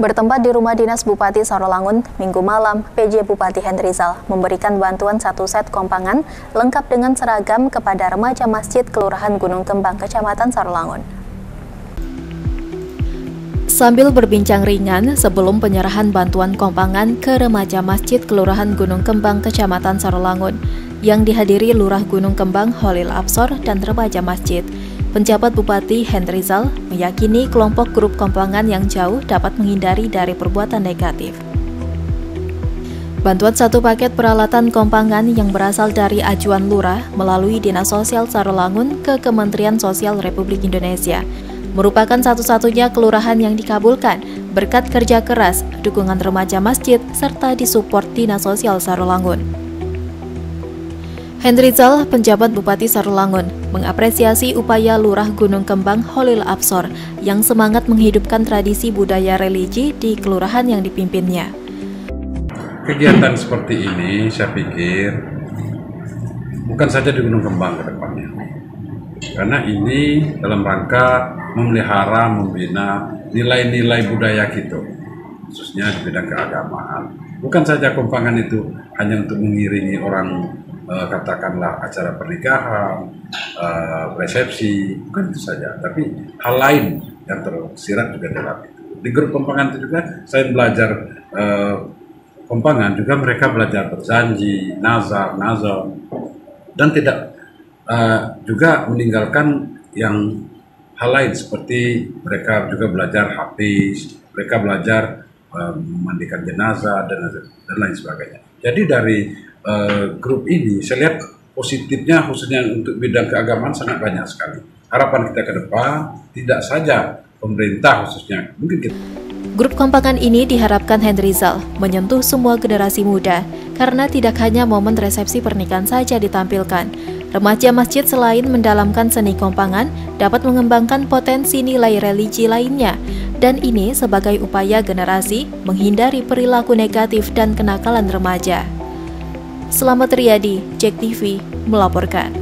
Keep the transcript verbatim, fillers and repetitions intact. Bertempat di rumah dinas Bupati Sarolangun, Minggu malam, P J Bupati Hendrizal memberikan bantuan satu set kompangan lengkap dengan seragam kepada remaja masjid Kelurahan Gunung Kembang, Kecamatan Sarolangun. Sambil berbincang ringan sebelum penyerahan bantuan kompangan ke remaja masjid Kelurahan Gunung Kembang, Kecamatan Sarolangun, yang dihadiri Lurah Gunung Kembang Holil Absor dan remaja masjid. Penjabat Bupati Hendrizal meyakini kelompok grup kompangan yang jauh dapat menghindari dari perbuatan negatif. Bantuan satu paket peralatan kompangan yang berasal dari ajuan lurah melalui Dinas Sosial Sarolangun ke Kementerian Sosial Republik Indonesia merupakan satu-satunya kelurahan yang dikabulkan berkat kerja keras, dukungan remaja masjid, serta disupport Dinas Sosial Sarolangun. Hendrizal, penjabat Bupati Sarolangun, mengapresiasi upaya Lurah Gunung Kembang Holil Absor yang semangat menghidupkan tradisi budaya religi di kelurahan yang dipimpinnya. Kegiatan seperti ini saya pikir bukan saja di Gunung Kembang ke depannya, karena ini dalam rangka memelihara, membina nilai-nilai budaya kita, khususnya di bidang keagamaan. Bukan saja kompangan itu hanya untuk mengiringi orang, katakanlah acara pernikahan, resepsi, bukan itu saja, tapi hal lain yang tersirat juga dalam itu. Di grup kompangan itu juga saya belajar kompangan, juga mereka belajar berjanji, nazar, nazar, dan tidak juga meninggalkan yang hal lain seperti mereka juga belajar hafiz, mereka belajar memandikan jenazah dan dan lain sebagainya. Jadi dari Uh, grup ini saya lihat positifnya, khususnya untuk bidang keagamaan, sangat banyak sekali. Harapan kita ke depan tidak saja pemerintah khususnya, mungkin kita... Grup kompangan ini diharapkan Hendrizal menyentuh semua generasi muda, karena tidak hanya momen resepsi pernikahan saja ditampilkan. Remaja masjid selain mendalamkan seni kompangan dapat mengembangkan potensi nilai religi lainnya, dan ini sebagai upaya generasi menghindari perilaku negatif dan kenakalan remaja. Selamat Riyadi, Jek T V melaporkan.